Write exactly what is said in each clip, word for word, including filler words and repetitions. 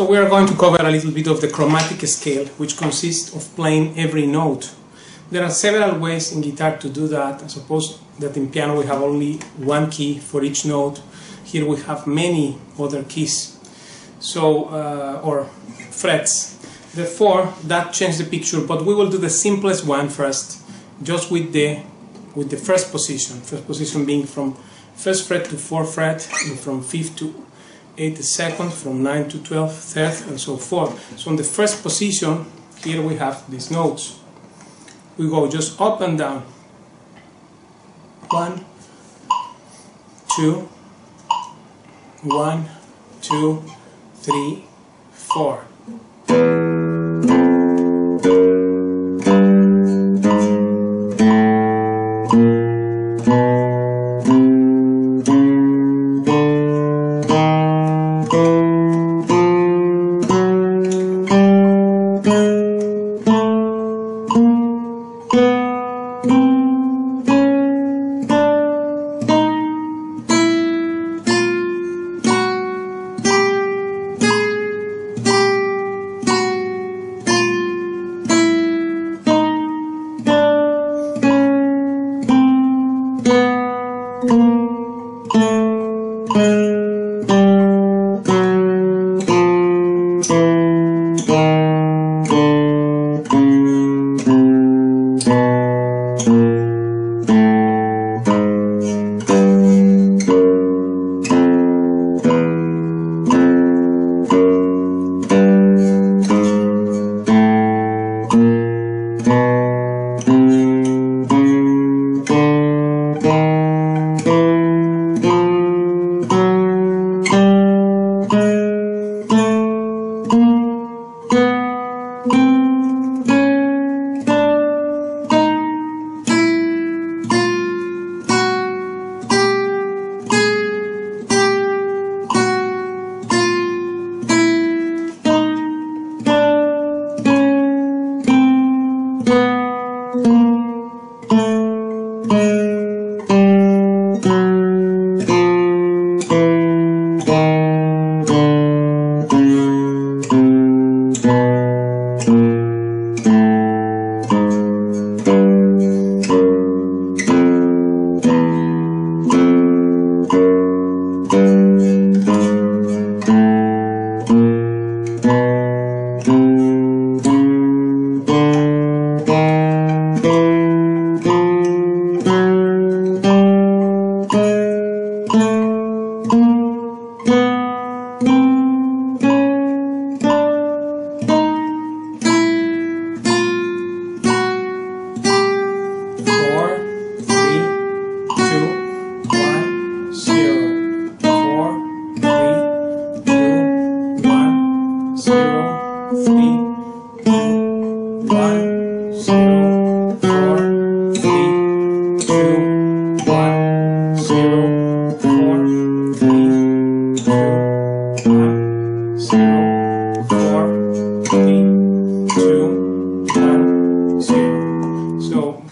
So we are going to cover a little bit of the chromatic scale, which consists of playing every note. There are several ways in guitar to do that. I suppose that in piano we have only one key for each note. Here we have many other keys, so uh, or frets. Therefore, that changed the picture, but we will do the simplest one first, just with the with the first position. First position being from first fret to fourth fret, and from fifth to eighth second, from ninth to twelfth, third, and so forth. So in the first position, here we have these notes. We go just up and down. One, two, one, two, three, four.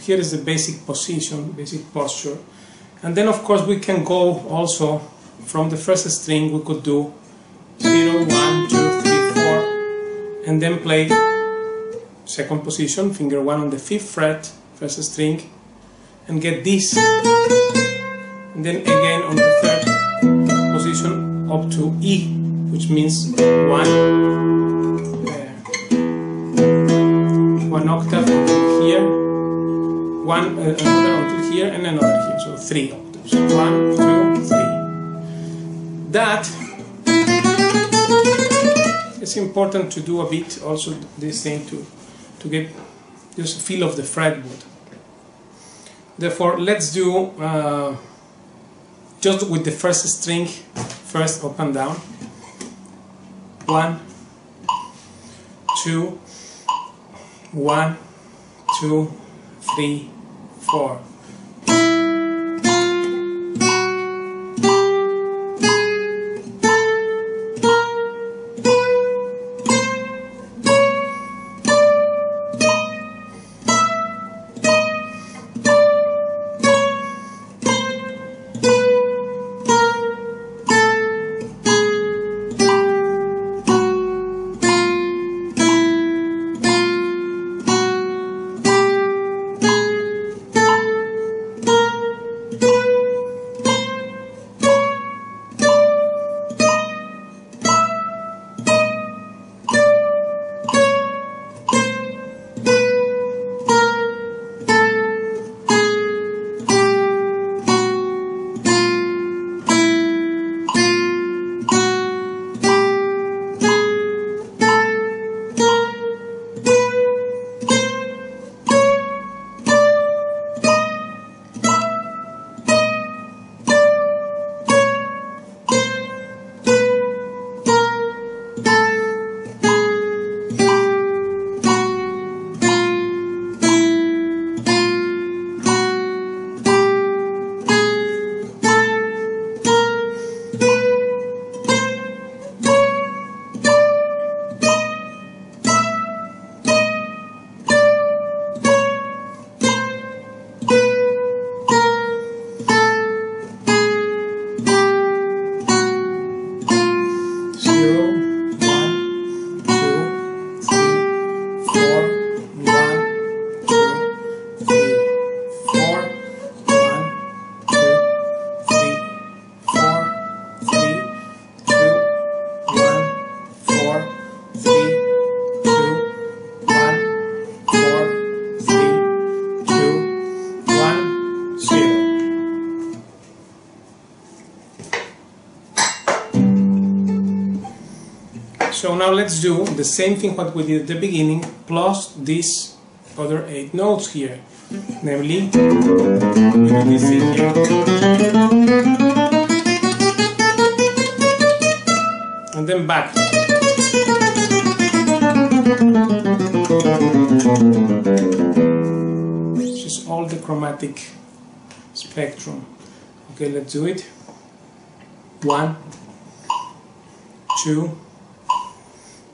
Here is the basic position, basic posture, and then of course we can go also from the first string. We could do zero, one, two, three, four, and then play second position, finger one on the fifth fret, first string, and get this, and then again on the third position up to E, which means one, there, one octave here. One uh, another until here and another here, so three octaves. One, two, three. That it's important to do a bit. Also, this thing to to get just a feel of the fretboard. Therefore, let's do uh, just with the first string, first up and down. One, two, one, two, three. Four. So now let's do the same thing what we did at the beginning, plus these other eight notes here, namely this here. And then back. This is all the chromatic spectrum. Okay, let's do it. One, two,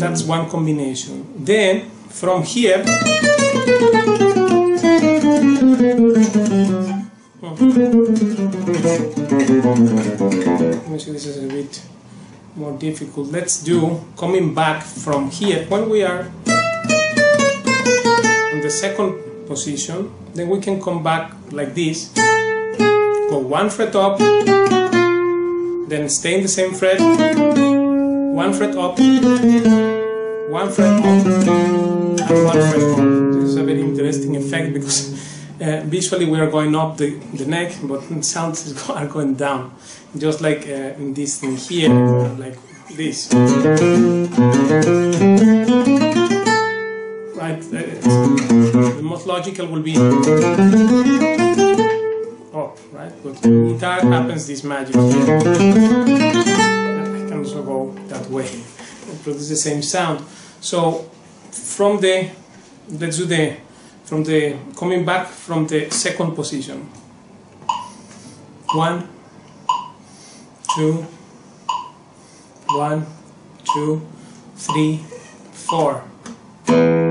That's one combination. Then from here, oh. This is a bit more difficult. Let's do coming back from here when we are in the second position. Then we can come back like this. Go one fret up, then stay in the same fret. One fret up, one fret up, and one fret up. This is a very interesting effect because uh, visually we are going up the, the neck, but sounds are going down. Just like uh, in this thing here, like this. Right? The most logical will be up, right? But in guitar happens this magic here. Also go that way and produce the same sound. So from the let's do the from the coming back from the second position. One, two, one, two, three, four. Thank you.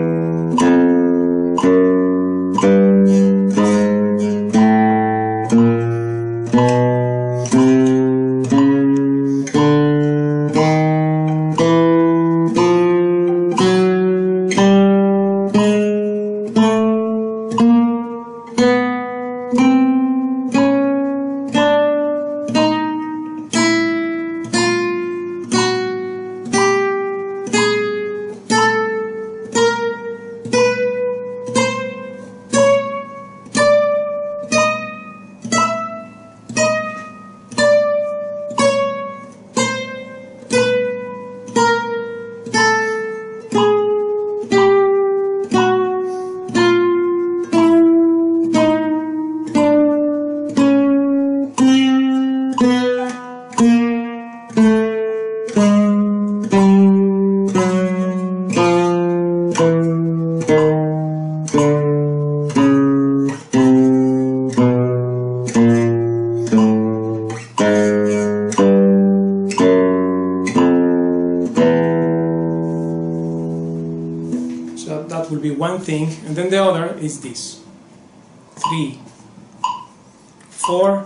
So that will be one thing, and then the other is this: three, four,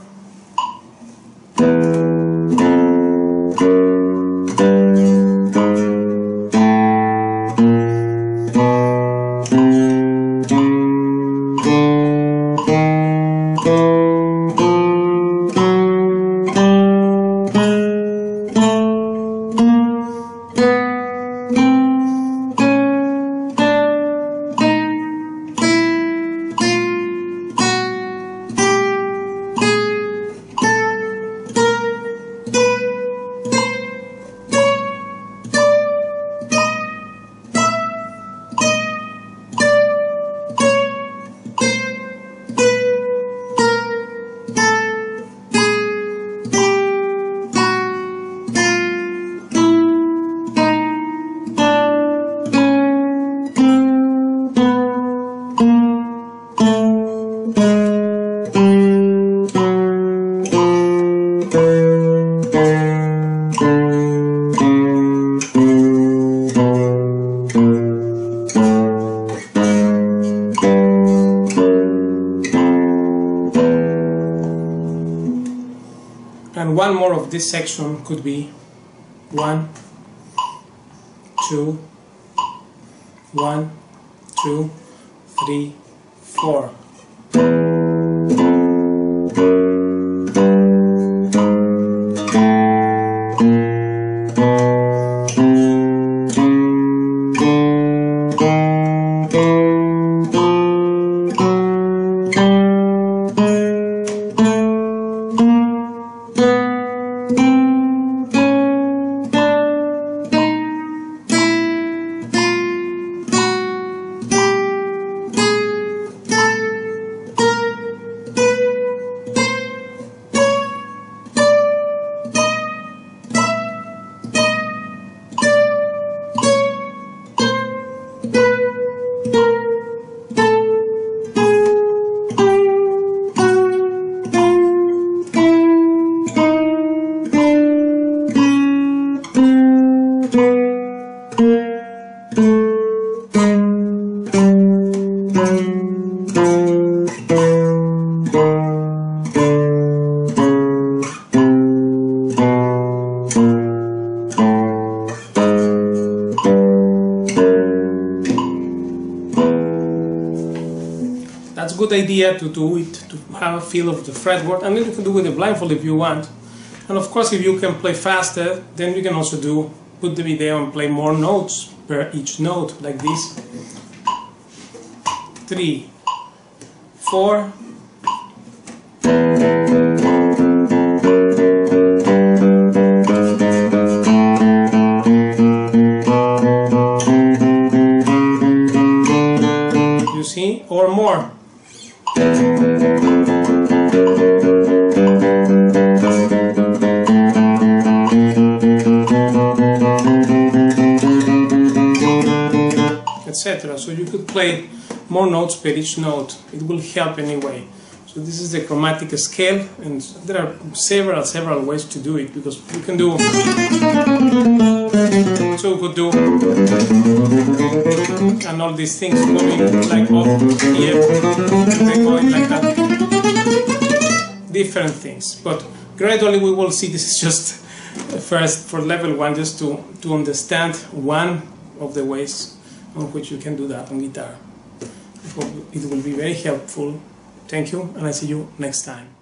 and one more of this section could be one, two, one, two, three, four. That's a good idea to do it, to have a feel of the fretboard, and then you can do with a blindfold if you want. And of course, if you can play faster, then you can also do put the video and play more notes per each note, like this: three, four. You see, or more. Etc. So you could play more notes per each note. It will help anyway. So this is the chromatic scale, and there are several several ways to do it, because you can do, so you could do, and all these things going like off here, they going like that, different things. But gradually we will see. This is just first for level one, just to to understand one of the ways on which you can do that on guitar. I hope it will be very helpful. Thank you, and I see you next time.